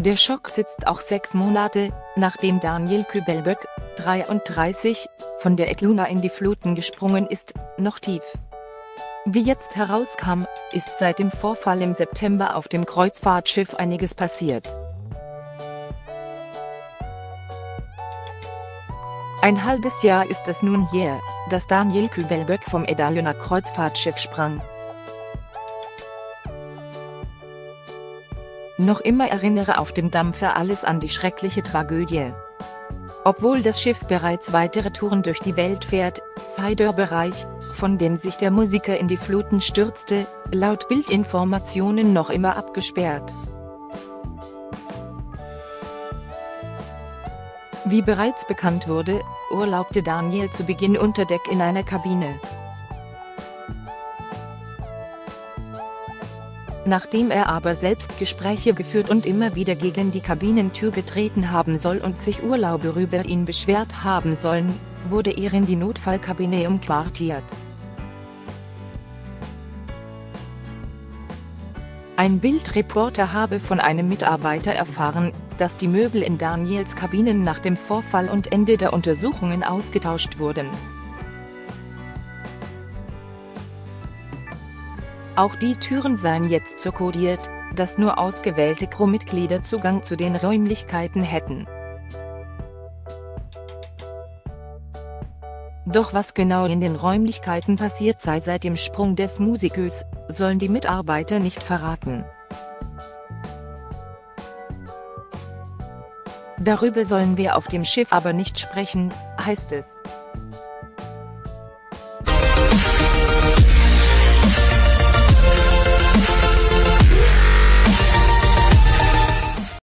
Der Schock sitzt auch 6 Monate, nachdem Daniel Küblböck, 33, von der Aidaluna in die Fluten gesprungen ist, noch tief. Wie jetzt herauskam, ist seit dem Vorfall im September auf dem Kreuzfahrtschiff einiges passiert. Ein halbes Jahr ist es nun her, dass Daniel Küblböck vom Aidaluna Kreuzfahrtschiff sprang. Noch immer erinnere auf dem Dampfer alles an die schreckliche Tragödie. Obwohl das Schiff bereits weitere Touren durch die Welt fährt, sei der Bereich, von dem sich der Musiker in die Fluten stürzte, laut Bildinformationen noch immer abgesperrt. Wie bereits bekannt wurde, urlaubte Daniel zu Beginn unter Deck in einer Kabine. Nachdem er aber selbst Gespräche geführt und immer wieder gegen die Kabinentür getreten haben soll und sich Urlauber über ihn beschwert haben sollen, wurde er in die Notfallkabine umquartiert. Ein Bildreporter habe von einem Mitarbeiter erfahren, dass die Möbel in Daniels Kabinen nach dem Vorfall und Ende der Untersuchungen ausgetauscht wurden. Auch die Türen seien jetzt so kodiert, dass nur ausgewählte Crewmitglieder Zugang zu den Räumlichkeiten hätten. Doch was genau in den Räumlichkeiten passiert sei seit dem Sprung des Musikers, sollen die Mitarbeiter nicht verraten. Darüber sollen wir auf dem Schiff aber nicht sprechen, heißt es.